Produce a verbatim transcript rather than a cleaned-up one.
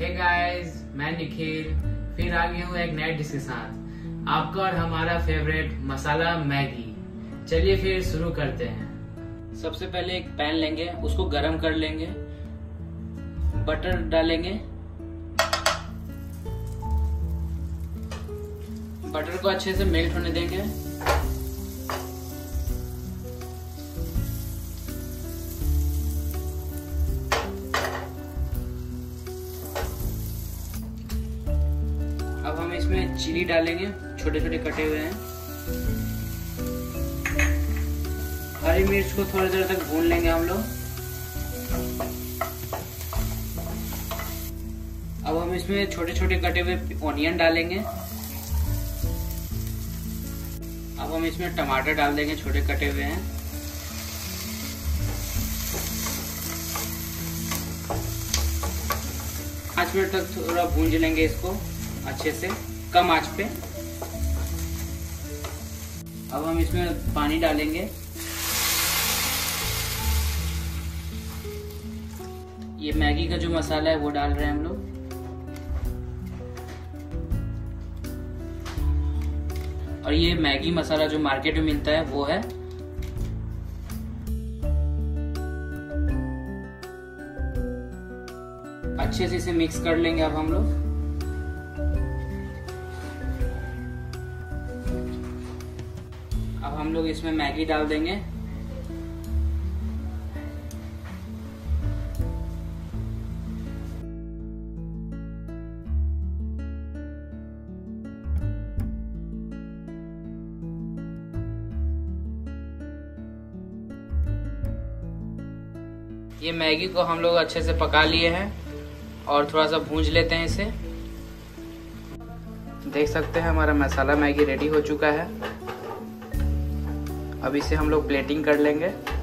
Hey guys, मैं निखिल फिर आ गया हूँ एक नए डिश के साथ। आपका और हमारा फेवरेट मसाला मैगी। चलिए फिर शुरू करते हैं। सबसे पहले एक पैन लेंगे, उसको गरम कर लेंगे, बटर डालेंगे, बटर को अच्छे से मेल्ट होने देंगे। अब हम इसमें चिली डालेंगे, छोटे छोटे कटे हुए हैं। हरी मिर्च को थोड़ी देर तक भून लेंगे हम लोग। अब हम इसमें छोटे छोटे कटे हुए ऑनियन डालेंगे। अब हम इसमें टमाटर डाल देंगे, छोटे कटे हुए हैं। पाँच मिनट तक थोड़ा भून लेंगे इसको अच्छे से, कम आंच पे। अब हम इसमें पानी डालेंगे। ये मैगी का जो मसाला है वो डाल रहे हैं हम लोग। और ये मैगी मसाला जो मार्केट में मिलता है वो है। अच्छे से इसे मिक्स कर लेंगे अब हम लोग। अब हम लोग इसमें मैगी डाल देंगे। ये मैगी को हम लोग अच्छे से पका लिए हैं और थोड़ा सा भूंज लेते हैं इसे। देख सकते हैं हमारा मसाला मैगी रेडी हो चुका है। अब इसे हम लोग प्लेटिंग कर लेंगे।